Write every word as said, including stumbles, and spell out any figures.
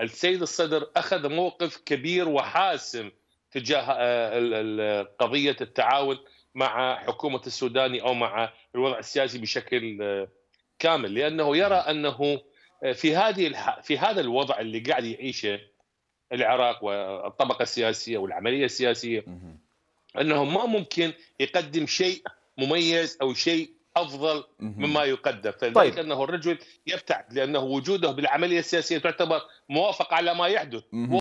السيد الصدر أخذ موقف كبير وحاسم تجاه قضية التعاون مع حكومة السوداني أو مع الوضع السياسي بشكل كامل، لأنه يرى أنه في هذه في هذا الوضع اللي قاعد يعيشه العراق والطبقة السياسية والعملية السياسية أنه ما ممكن يقدم شيء مميز أو شيء أفضل مما يقدم. فلذلك طيب. أنه الرجل يبتعد، لأنه وجوده بالعملية السياسية تعتبر موافقة على ما يحدث.